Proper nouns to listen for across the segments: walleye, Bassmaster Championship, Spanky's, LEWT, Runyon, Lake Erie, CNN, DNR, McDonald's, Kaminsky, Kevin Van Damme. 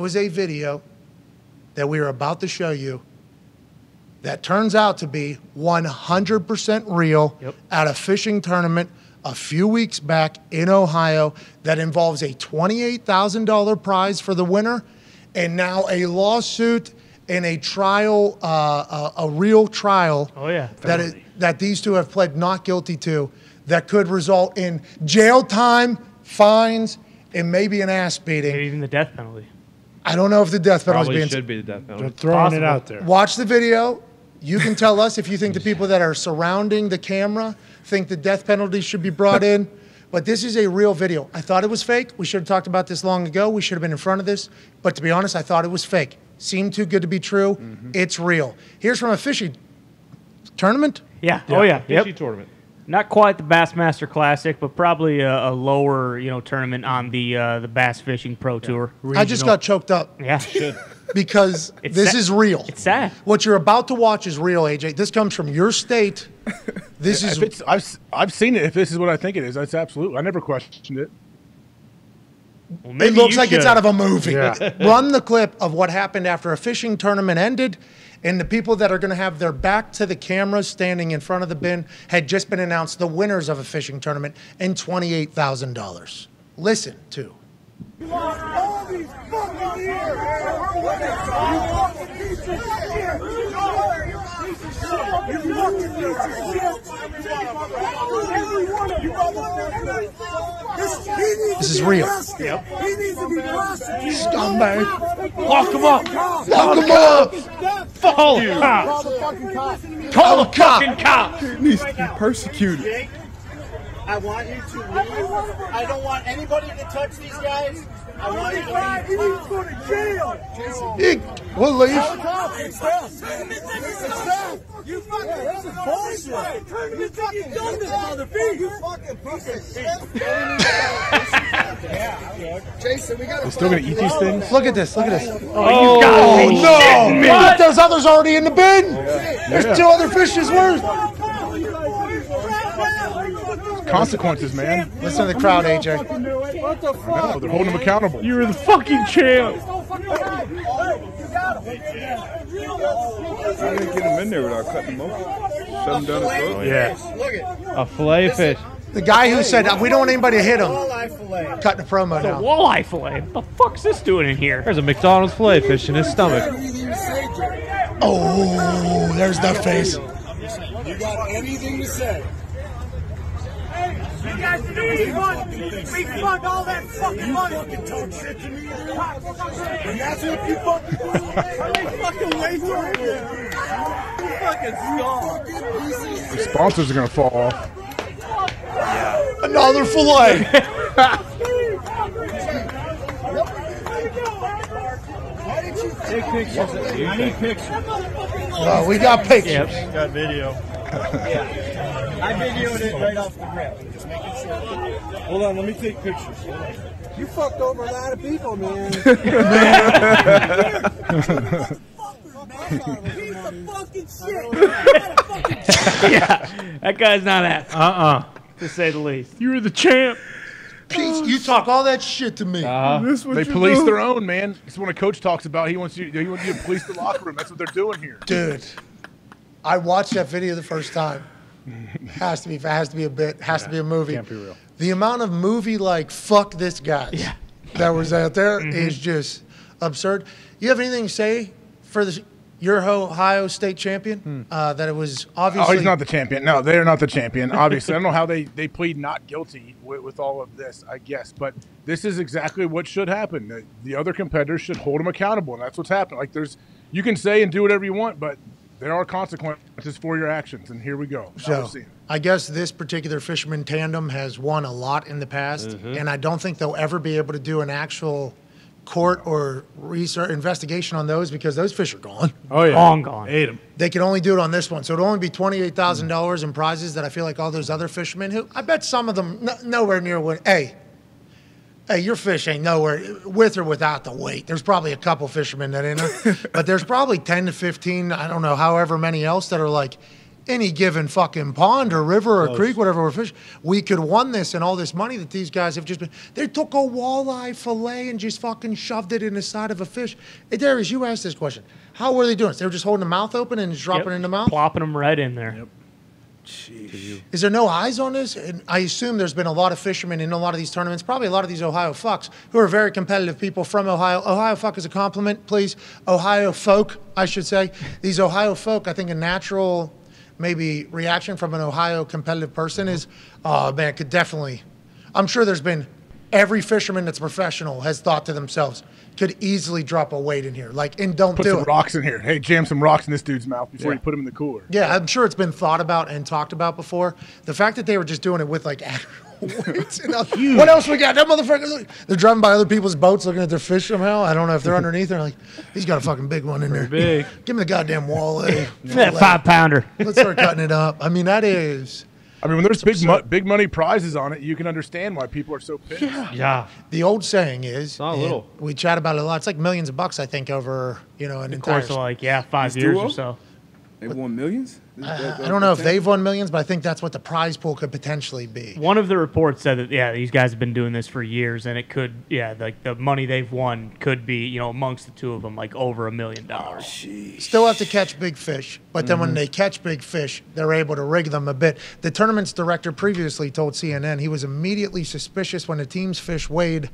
There was a video that we are about to show you that turns out to be 100% real at a fishing tournament a few weeks back in Ohio that involves a $28,000 prize for the winner and now a lawsuit and a trial, a real trial that these two have pled not guilty to that could result in jail time, fines, and maybe an ass beating. Maybe even the death penalty. I don't know if the death penalty should be the death penalty. They're throwing it out there. Watch the video. You can tell us if you think the people that are surrounding the camera think the death penalty should be brought in. But this is a real video. I thought it was fake. We should have talked about this long ago. We should have been in front of this. But to be honest, I thought it was fake. Seemed too good to be true. Mm-hmm. It's real. Here's from a fishing tournament. Yeah. Oh, yeah. Fishing tournament. Not quite the Bassmaster Classic, but probably a lower, you know, tournament on the Bass Fishing Pro Tour. Regional. I just got choked up. Yeah, because this is real. It's sad. What you're about to watch is real, AJ. This comes from your state. This is. I've seen it. If this is what I think it is, that's absolutely. I never questioned it. Well, it looks like it's out of a movie. Yeah. Run the clip of what happened after a fishing tournament ended. And the people that are going to have their back to the camera standing in front of the bin had just been announced the winners of a fishing tournament and $28,000. Listen to. You lost all these fucking years. This is real. Yep. He needs to be prosecuted. Scumbag. Lock him up. Lock him up. Follow you. Call the fucking cop. Call the fucking cop. He needs to be persecuted. I want you to leave. I don't want anybody to touch these guys. I want you to leave. He needs to go to jail. We'll leave. You fucking bullshit. You fucking done this, motherfucker. You fucking piece of shit. Jason, we gotta. We're still gonna eat these things. Look at this. Look at this. Oh, you got me. No! What? Those others already in the bin. There's two other fishes worth. Consequences, man. Listen to the crowd, AJ. What the fuck? I know, they're holding him accountable. You're the fucking champ. I didn't get him in there without cutting him open. Shut him down his throat. Yeah. A fillet fish. The guy who said, we don't want anybody to hit him. Cutting a promo now. A walleye fillet. What the fuck's this doing in here? There's a McDonald's fillet fish in his stomach. Oh, there's the face. You got anything to say? You guys need money. We fund all that fucking money. You fucking talk shit to me. And that's what you fucking do. I fucking wait for it. You fucking stall. The sponsors are going to fall off. Yeah. Another fillet. Take pictures. I need pictures. Oh, we got pictures. Yep. Got video. Yeah. I videoed it right off the rip. Just making sure. Hold on, let me take pictures. You fucked over a lot of people, man. Piece of fucking shit. Yeah, that guy's not happy. To say the least. You were the champ. Peace, you talk all that shit to me. They police their own, man. It's what a coach talks about. He wants you to police the locker room. That's what they're doing here, dude. I watched that video the first time. Has to be a bit. Has to be a movie. Can't be real. The amount of movie like fuck this guy that was out there is just absurd. You have anything to say for this? Your Ohio State champion? That it was obviously. Oh, he's not the champion. No, they're not the champion. Obviously, I don't know how they plead not guilty with all of this. I guess, but this is exactly what should happen. The other competitors should hold them accountable, and that's what's happened. Like you can say and do whatever you want, but. There are consequences for your actions, and here we go. So, I guess this particular fisherman tandem has won a lot in the past, and I don't think they'll ever be able to do an actual court or research investigation on those because those fish are gone. Oh, yeah. Long gone. Ate them. They can only do it on this one. So it'll only be $28,000 in prizes that I feel like all those other fishermen who, I bet some of them, nowhere near what, Hey, your fish ain't nowhere with or without the weight. There's probably a couple fishermen that in there, but there's probably 10 to 15, I don't know, however many else that are like, any given fucking pond or river or creek, whatever we're fishing, we could won this, and all this money that these guys have just been, they took a walleye fillet and just fucking shoved it in the side of a fish. Hey, Darius, you asked this question. How were they doing? So they were just holding the mouth open and just dropping it in the mouth? Plopping them right in there. Yep. Jeez. Is there no eyes on this? And I assume there's been a lot of fishermen in a lot of these tournaments, probably a lot of these Ohio fucks, who are very competitive people from Ohio. Ohio fuck is a compliment, please. Ohio folk, I should say. These Ohio folk, I think a natural maybe reaction from an Ohio competitive person is, oh, man, could definitely. I'm sure there's been every fisherman that's professional has thought to themselves, could easily drop a weight in here. Like, and don't do it. Put some rocks in here. Hey, jam some rocks in this dude's mouth before you put them in the cooler. Yeah, I'm sure it's been thought about and talked about before. The fact that they were just doing it with, like, actual weights. What else we got? That motherfucker, they're driving by other people's boats looking at their fish somehow. I don't know if they're underneath. They're like, he's got a fucking big one in there. Big. Give me the goddamn walleye. That 5-pounder. Let's start cutting it up. I mean, that is... I mean, when there's big money prizes on it, you can understand why people are so pissed. Yeah. The old saying is, we chat about it a lot. It's like millions of bucks, I think, over, you know, an entire course of like, 5 years or so. They won millions? I don't know if they've won millions, but I think that's what the prize pool could potentially be. One of the reports said that, yeah, these guys have been doing this for years, and it could, like the money they've won could be, you know, amongst the two of them, like over $1 million. Still have to catch big fish, but then when they catch big fish, they're able to rig them a bit. The tournament's director previously told CNN he was immediately suspicious when the team's fish weighed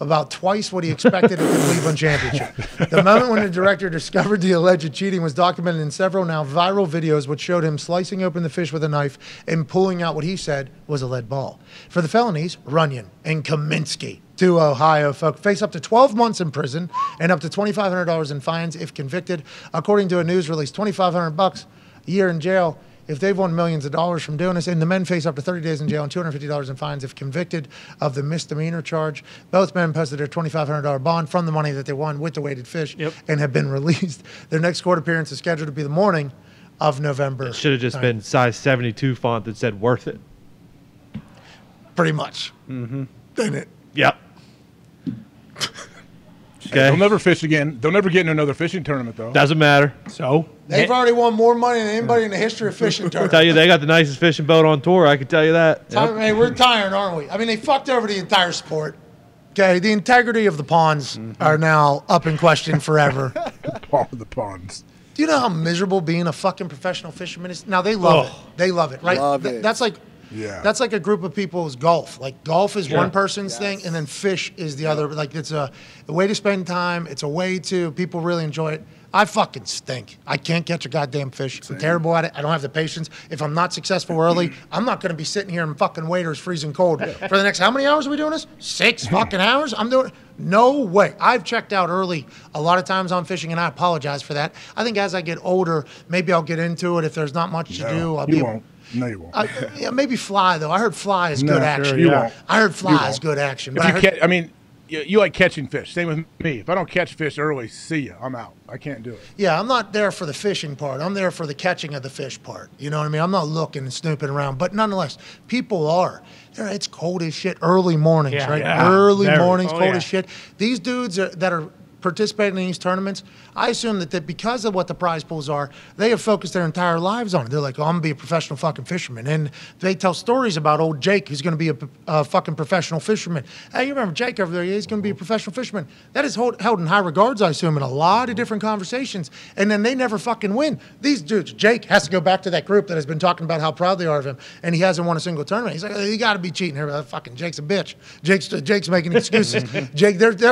about twice what he expected at the Cleveland Championship. The moment when the director discovered the alleged cheating was documented in several now viral videos, which showed him slicing open the fish with a knife and pulling out what he said was a lead ball. For the felonies, Runyon and Kaminsky, two Ohio folk, face up to 12 months in prison and up to $2,500 in fines if convicted. According to a news release, $2,500 a year in jail if they've won millions of dollars from doing this, and the men face up to 30 days in jail and $250 in fines if convicted of the misdemeanor charge. Both men posted their $2,500 bond from the money that they won with the weighted fish and have been released. Their next court appearance is scheduled to be the morning of November. It should have just been size 72 font that said worth it. Pretty much. Didn't it? Yep. Okay. They'll never fish again. They'll never get in another fishing tournament, though. Doesn't matter. So they've already won more money than anybody in the history of fishing tournaments. I tell you, they got the nicest fishing boat on tour. I can tell you that. Hey, we're tired, aren't we? I mean, they fucked over the entire sport. Okay, the integrity of the ponds are now up in question forever. All of the ponds. Do you know how miserable being a fucking professional fisherman is? Now they love it. They love it, right? Love it. That's like. Yeah, that's like a group of people's golf. Like golf is one person's thing, and then fish is the other. Like it's a way to spend time. It's a way to people really enjoy it. I fucking stink. I can't catch a goddamn fish. I'm terrible at it. I don't have the patience. If I'm not successful early, I'm not going to be sitting here in fucking waders freezing cold for the next how many hours are we doing this? 6 fucking hours? I'm doing no way. I've checked out early a lot of times on fishing, and I apologize for that. I think as I get older, maybe I'll get into it. If there's not much to do, I'll won't. No, you won't. Yeah, maybe fly though. I heard fly is good action. I heard fly is good action. But I mean, you like catching fish. Same with me. If I don't catch fish early, see ya. I'm out. I can't do it. Yeah, I'm not there for the fishing part. I'm there for the catching of the fish part. You know what I mean? I'm not looking and snooping around. But nonetheless, people are. It's cold as shit. Early mornings, right? Early mornings, cold as shit. These dudes are, that are participating in these tournaments, I assume that because of what the prize pools are, they have focused their entire lives on it. They're like, oh, I'm going to be a professional fucking fisherman. And they tell stories about old Jake, who's going to be a fucking professional fisherman. Hey, you remember Jake over there? He's going to be a professional fisherman. That is held in high regards, I assume, in a lot of different conversations. And then they never fucking win. These dudes, Jake has to go back to that group that has been talking about how proud they are of him, and he hasn't won a single tournament. He's like, oh, you got to be cheating here. Fucking Jake's a bitch. Jake's making excuses. Jake, they're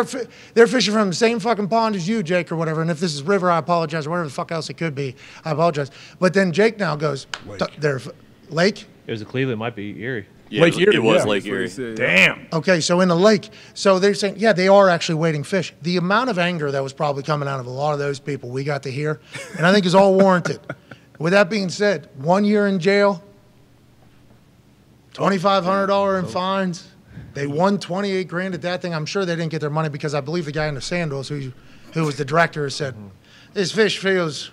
fishing from the same fucking pond as you, Jake, or whatever, and if this is river, I apologize, or whatever the fuck else it could be, I apologize. But then Jake now goes, Lake? It was a Cleveland, might be Erie. Yeah, Lake Erie. It was Lake Erie. Damn. Okay, so in the lake. So they're saying, yeah, they are actually waiting fish. The amount of anger that was probably coming out of a lot of those people we got to hear, and I think is all warranted. With that being said, 1 year in jail, $2,500 in fines. They won 28 grand at that thing. I'm sure they didn't get their money because I believe the guy in the sandals who was the director said, this fish feels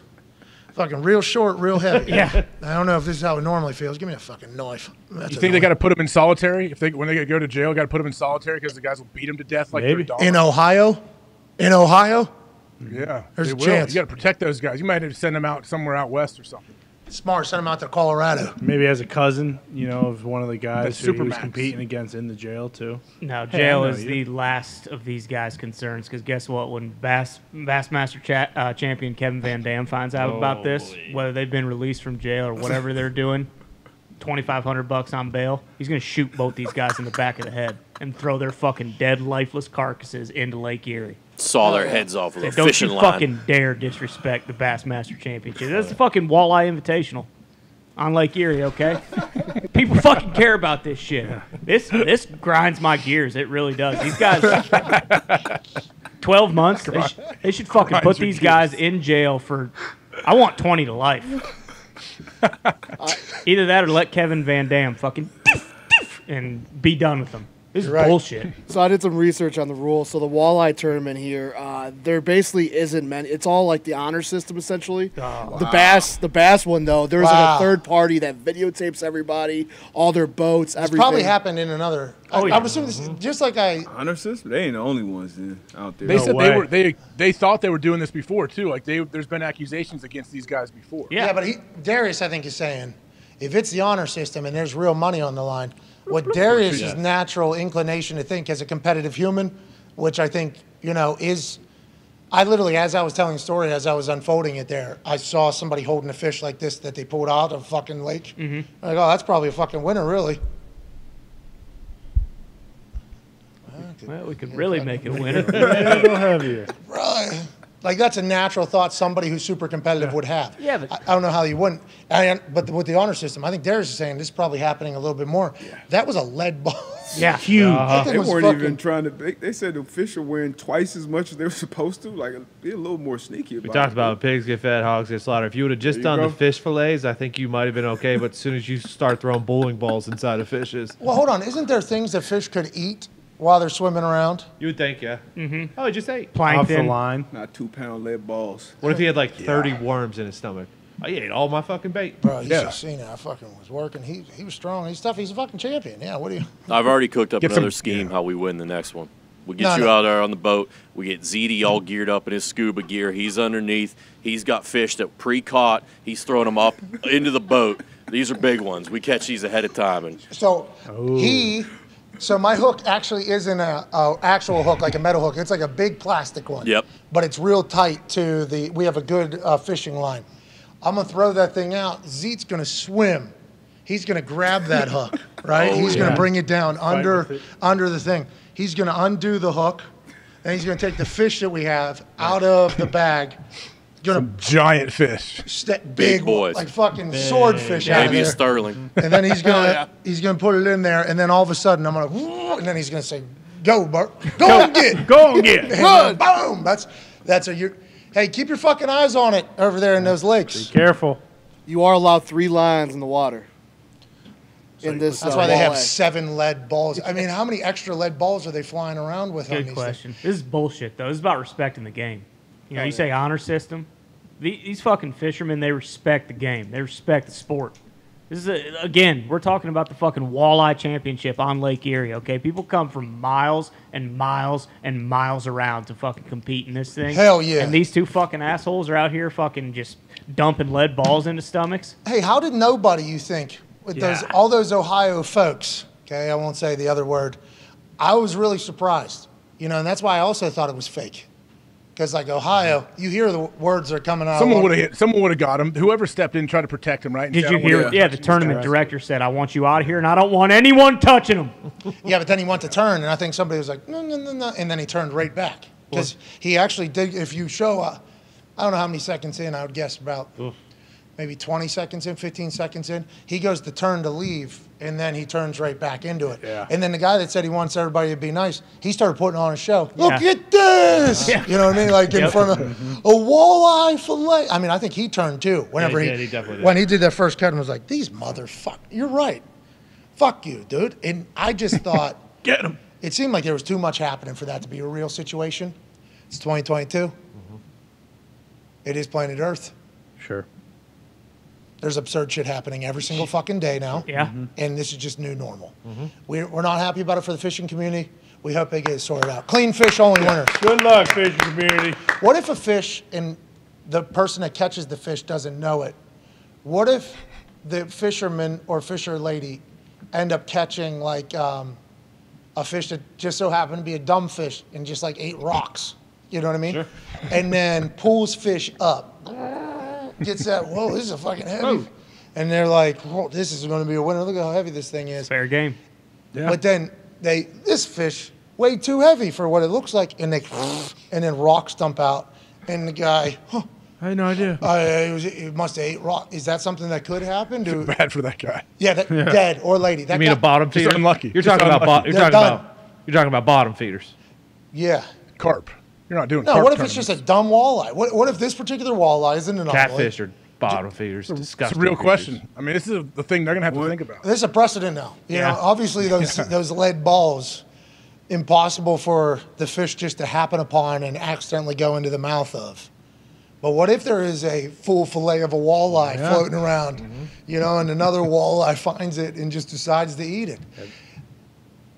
fucking real short, real heavy. I don't know if this is how it normally feels. Give me a fucking knife. You think they got to put them in solitary? If they, when they go to jail, got to put them in solitary because the guys will beat them to death like their dogs? In Ohio? In Ohio? Yeah. There's a chance. You got to protect those guys. You might have to send them out somewhere out west or something. Smart, sent him out to Colorado. Maybe as a cousin, you know, of one of the guys who he was competing against in the jail, too. No, jail is the last of these guys' concerns, because guess what? When Bassmaster champion Kevin Van Damme finds out about this, whether they've been released from jail or whatever they're doing, $2,500 on bail, he's going to shoot both these guys in the back of the head and throw their fucking dead, lifeless carcasses into Lake Erie. Saw their heads off with a fishing line. Don't you fucking dare disrespect the Bassmaster Championship. That's the fucking Walleye Invitational on Lake Erie, okay? People fucking care about this shit. This grinds my gears. It really does. These guys, 12 months, they should fucking put these guys in jail for, I want 20 to life. Either that or let Kevin Van Damme fucking and be done with them. This is bullshit. So I did some research on the rules. So the walleye tournament here, there basically isn't many. It's all like the honor system, essentially. The bass one, though, there's like a third party that videotapes everybody, all their boats, everything. It's probably happened in another. I would assume this, just like honor system. They ain't the only ones out there. They said they thought they were doing this before too. Like there's been accusations against these guys before. Yeah, but Darius, I think, is saying if it's the honor system and there's real money on the line. What Darius's natural inclination to think as a competitive human, which I think, you know, is, I literally, as I was telling the story, as I was unfolding it there, I saw somebody holding a fish like this that they pulled out of a fucking lake. Mm-hmm. Like, oh, that's probably a fucking winner, really. Well, we could really make it a winner. Right. Like, that's a natural thought somebody who's super competitive would have. Yeah, but I don't know how you wouldn't. But with the honor system, I think Darius is saying this is probably happening a little bit more. Yeah. That was a lead ball. Yeah, huge. They weren't even trying to. They said the fish are wearing twice as much as they were supposed to. Like, be a little more sneaky about it. We talked about pigs get fed, hogs get slaughtered. If you would have just done the fish fillets, I think you might have been okay. But as soon as you start throwing bowling balls inside of fishes. Well, hold on. Isn't there things that fish could eat while they're swimming around? You would think, yeah. Mm-hmm. Oh, just ate plankton. Off the line. Not 2-pound lead balls. What if he had like 30 worms in his stomach? I ate all my fucking bait. Bro, you should have seen it. I fucking was working. He was strong. He's tough. He's a fucking champion. Yeah, what do you... I've already cooked up another scheme how we win the next one. We get you out there on the boat. We get ZD all geared up in his scuba gear. He's underneath. He's got fish that pre-caught. He's throwing them up into the boat. These are big ones. We catch these ahead of time. And so So my hook actually isn't a actual hook, like a metal hook. It's like a big plastic one. Yep. But it's real tight to the, we have a good fishing line. I'm going to throw that thing out. Zeet's going to swim. He's going to grab that hook, right? He's going to bring it down under the thing. He's going to undo the hook, and he's going to take the fish that we have out of the bag. Some giant fish, big boys, like fucking swordfish, maybe a sterling. And then he's gonna he's gonna put it in there, and then all of a sudden I'm gonna, and then he's gonna say, "Go, Bert, go and get, run, boom." That's a hey, keep your fucking eyes on it over there in those lakes. Be careful. You are allowed 3 lines in the water. In this, that's why they have 7 lead balls. I mean, how many extra lead balls are they flying around with? Good question. This is bullshit, though. This is about respecting the game. You know, you say honor system. These fucking fishermen, they respect the game. They respect the sport. This is, again, we're talking about the fucking Walleye Championship on Lake Erie, okay? People come from miles and miles and miles around to fucking compete in this thing. Hell yeah. And these two fucking assholes are out here fucking just dumping lead balls into stomachs. Hey, how did nobody, you think, with all those Ohio folks, okay, I won't say the other word, I was really surprised, you know, and that's why I also thought it was fake. Because like Ohio, you hear the words are coming out. Someone would have hit. Someone would have got him. Whoever stepped in tried to protect him, right? Did you hear? Yeah, the tournament director said, "I want you out of here, and I don't want anyone touching him." Yeah, but then he went to turn, and I think somebody was like, "No, no, no, no," and then he turned right back because he actually did. If you show, I don't know how many seconds in, I would guess about maybe 20 seconds in, 15 seconds in, he goes to turn to leave, and then he turns right back into it. Yeah. And then the guy that said he wants everybody to be nice, he started putting on a show. Look at this! Yeah. You know what I mean? Like in front of a walleye fillet. I mean, I think he turned too. Whenever he definitely did. When he did that first cut, and was like, these motherfuckers, you're right. Fuck you, dude. And I just thought, get him. It seemed like there was too much happening for that to be a real situation. It's 2022. Mm-hmm. It is planet Earth. Sure. There's absurd shit happening every single fucking day now. Yeah. Mm-hmm. And this is just new normal. Mm-hmm. We're not happy about it for the fishing community. We hope they get it sorted out. Clean fish only winners. Good luck, fishing community. What if a fish and the person that catches the fish doesn't know it What if the fisherman or fisher lady end up catching like a fish that just so happened to be a dumb fish and just like ate rocks? You know what I mean? Sure. And then pulls fish up, gets that, whoa, this is a fucking heavy. Oh. And they're like, whoa, this is going to be a winner. Look at how heavy this thing is. Fair game. Yeah. But then they, this fish, way too heavy for what it looks like, and they, and then rocks dump out. And the guy, huh, I had no idea. It must have ate rock. Is that something that could happen? Too bad for that guy. Yeah, that, yeah. Dead or lady. That you mean guy, a bottom feeder? Just unlucky. You're talking about you're talking about bottom feeders. Yeah. Carp. You're not doing. No. Carp what if tournaments. It's just a dumb walleye? What if this particular walleye is an anomaly? Catfish or bottom feeders. Disgusting. It's a real question. I mean, this is the thing they're gonna have to think about. There's a precedent now. You know, obviously those lead balls, impossible for the fish just to happen upon and accidentally go into the mouth of. But what if there is a full fillet of a walleye floating around, you know, and another walleye finds it and just decides to eat it?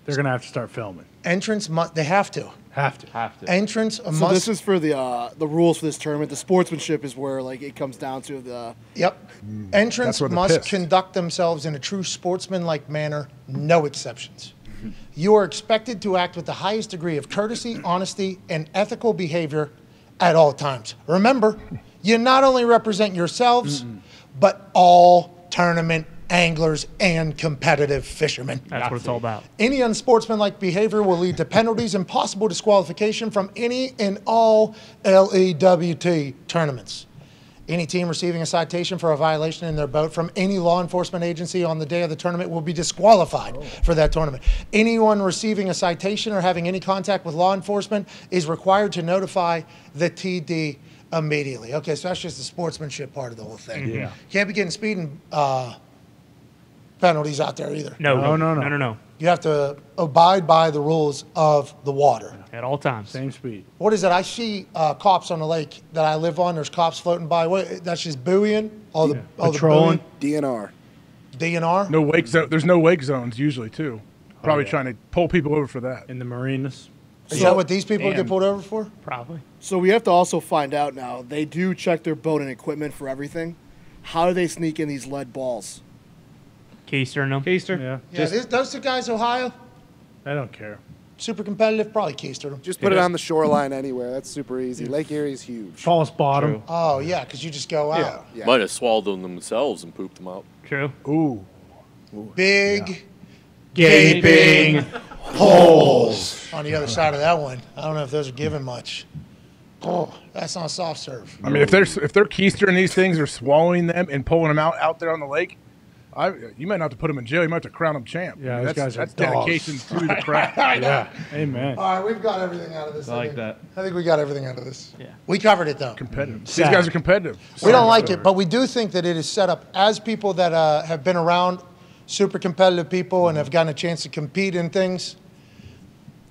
They're gonna have to start filming. Entrance must. They have to. Have to. Entrance must. So this is for the rules for this tournament. The sportsmanship is where like it comes down to the. Yep. Entrants must conduct themselves in a true sportsmanlike manner, no exceptions. You are expected to act with the highest degree of courtesy, honesty, and ethical behavior at all times. Remember, you not only represent yourselves, but all tournament anglers and competitive fishermen. That's what it's all about. Any unsportsmanlike behavior will lead to penalties and possible disqualification from any and all LEWT tournaments. Any team receiving a citation for a violation in their boat from any law enforcement agency on the day of the tournament will be disqualified for that tournament. Anyone receiving a citation or having any contact with law enforcement is required to notify the TD immediately. Okay, so that's just the sportsmanship part of the whole thing. Yeah. Can't be getting speeding penalties out there either. No. You have to abide by the rules of the water. At all times. Same speed. What is it? I see cops on the lake that I live on. There's cops floating by. What, that's just buoying? All the patrolling? DNR. DNR? No wake zone. There's no wake zones usually, too. Probably trying to pull people over for that. In the marinas. Is that what these people get pulled over for? Probably. So we have to also find out now. They do check their boat and equipment for everything. How do they sneak in these lead balls? Keister, no? Keister? Yeah. Those two guys, Ohio? I don't care. Super competitive, probably keistered them. Just put it on the shoreline anywhere. That's super easy. Lake Erie is huge. False bottom. True. Oh, yeah, because you just go out. Yeah. Might have swallowed them themselves and pooped them out. True. Ooh. Big, gaping holes. On the other side of that one. I don't know if those are giving much. Oh, that's not soft serve. I mean, if they're keistering these things or swallowing them and pulling them out there on the lake, you might not have to put him in jail. You might have to crown him champ. Yeah, I mean, that's dedication to the craft. Yeah, amen. All right, we've got everything out of this. I think we got everything out of this. Yeah, we covered it though. Competitive. Sad. These guys are competitive. We don't like it, but we do think that it is set up as people that have been around super competitive people and have gotten a chance to compete in things.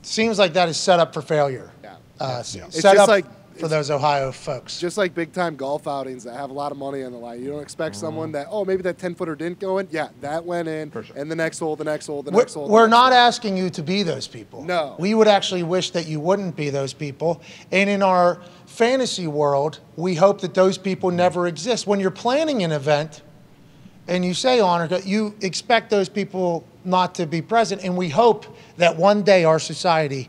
Seems like that is set up for failure. Yeah. It's set up like, for those Ohio folks. Just like big-time golf outings that have a lot of money on the line. You don't expect someone that, oh, maybe that 10-footer didn't go in. Yeah, that went in. For sure. And the next hole, the next hole, the next hole. We're not asking you to be those people. No. We would actually wish that you wouldn't be those people. And in our fantasy world, we hope that those people never exist. When you're planning an event and you say honor, you expect those people not to be present. And we hope that one day our society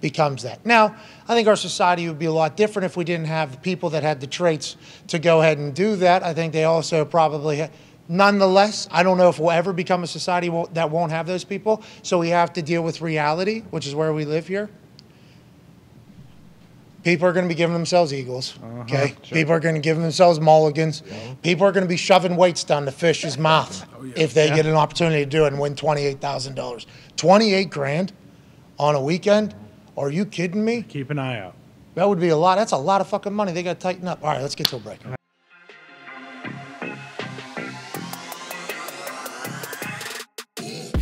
becomes that. Now, I think our society would be a lot different if we didn't have people that had the traits to go ahead and do that. I think they also probably nonetheless, I don't know if we'll ever become a society that won't have those people. So we have to deal with reality, which is where we live here. People are going to be giving themselves eagles, okay? Sure. People are going to give themselves mulligans. Yeah. People are going to be shoving weights down the fish's mouth if they get an opportunity to do it and win $28,000. 28 grand on a weekend? Are you kidding me? Keep an eye out. That would be a lot. That's a lot of fucking money. They got to tighten up. All right, let's get to a break.